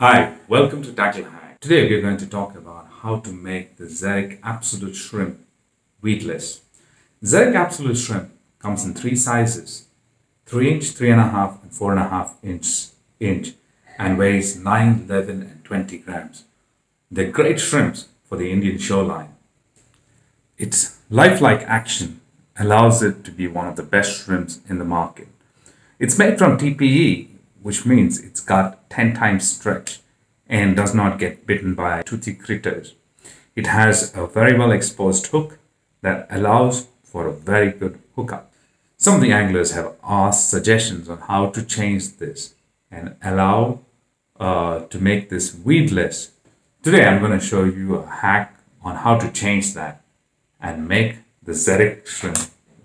Hi, welcome to Tackle Hack. Today we're going to talk about how to make the Zerek Absolute Shrimp weedless. Zerek Absolute Shrimp comes in three sizes: 3 inch, 3.5 and 4.5 inch, and weighs 9, 11 and 20 grams. They're great shrimps for the Indian shoreline. Its lifelike action allows it to be one of the best shrimps in the market. It's made from TPE, which means it's got 10 times stretch and does not get bitten by toothy critters. It has a very well exposed hook that allows for a very good hookup. Some of the anglers have asked suggestions on how to change this and allow to make this weedless. Today I'm going to show you a hack on how to change that and make the Zerek shrimp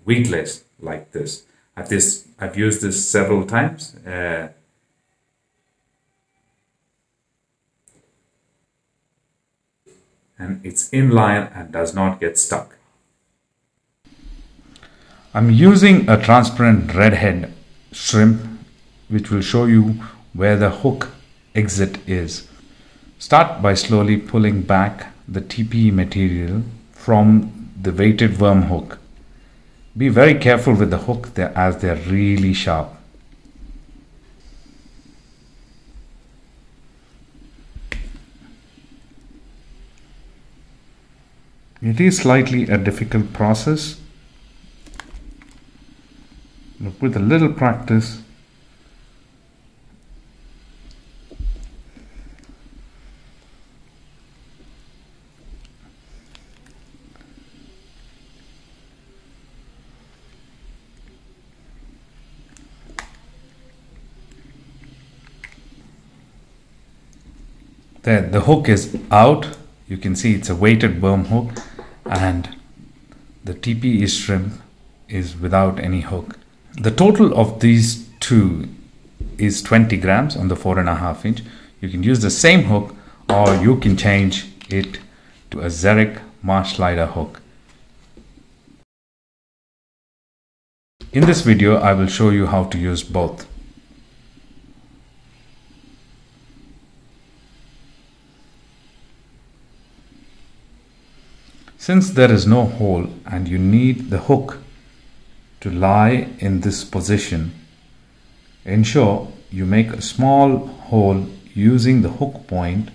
weedless like this. I've used this several times. And it's in line and does not get stuck. I'm using a transparent redhead shrimp, which will show you where the hook exit is. Start by slowly pulling back the TPE material from the weighted worm hook. Be very careful with the hook there, as they're really sharp. It is slightly a difficult process, but with a little practice there, the hook is out. You can see it's a weighted worm hook, and the TPE shrimp is without any hook. The total of these two is 20 grams on the 4.5 inch. You can use the same hook, or you can change it to a Zerek marsh slider hook. In this video, I will show you how to use both. Since there is no hole and you need the hook to lie in this position, ensure you make a small hole using the hook point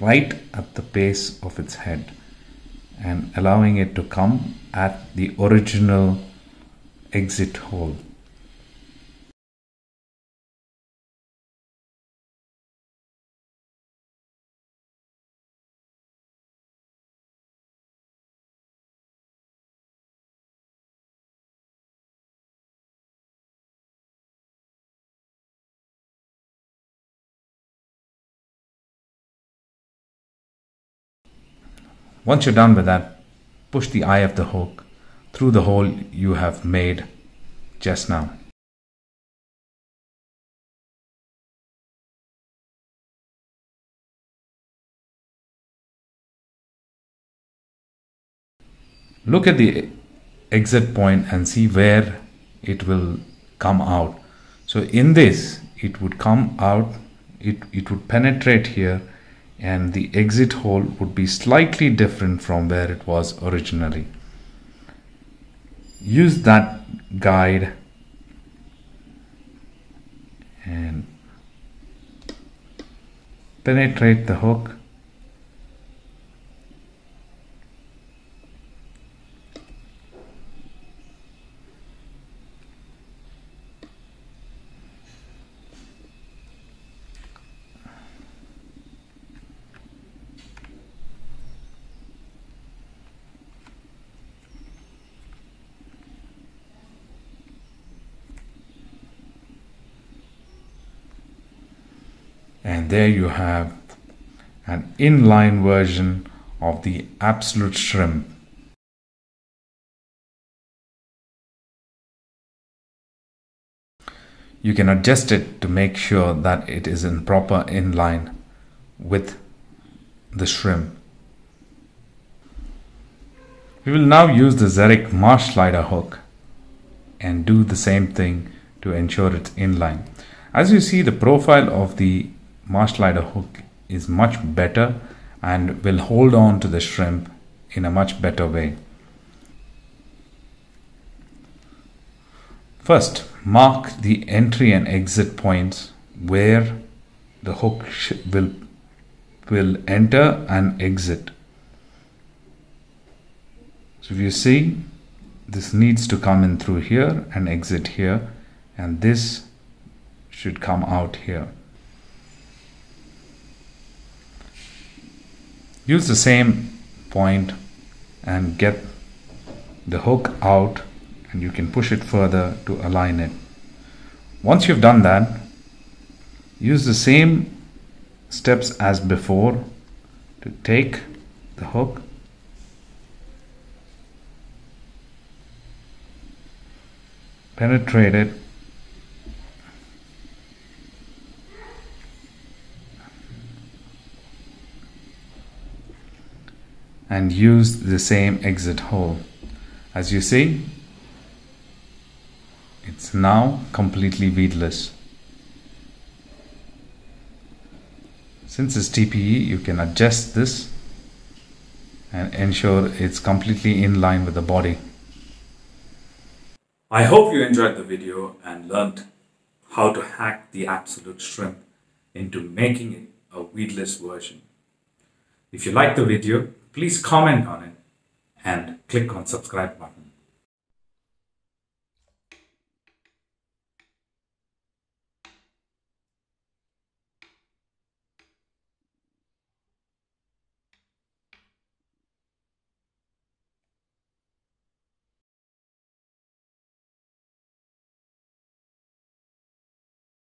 right at the base of its head and allowing it to come at the original exit hole. Once you're done with that, push the eye of the hook through the hole you have made just now. Look at the exit point and see where it will come out. So in this, it would come out, it would penetrate here, and the exit hole would be slightly different from where it was originally. Use that guide and penetrate the hook . And there you have an inline version of the Absolute Shrimp. You can adjust it to make sure that it is in proper inline with the shrimp. We will now use the Zerek marsh slider hook and do the same thing to ensure it's inline. As you see, the profile of the marsh slider hook is much better and will hold on to the shrimp in a much better way. First, mark the entry and exit points where the hook will enter and exit. So if you see, this needs to come in through here and exit here, and this should come out here. Use the same point and get the hook out, and you can push it further to align it. Once you've done that, use the same steps as before to take the hook . Penetrate it and use the same exit hole. As you see, it's now completely weedless. Since it's TPE, you can adjust this and ensure it's completely in line with the body. I hope you enjoyed the video and learned how to hack the Absolute Shrimp into making it a weedless version. If you liked the video, please comment on it and click on the subscribe button.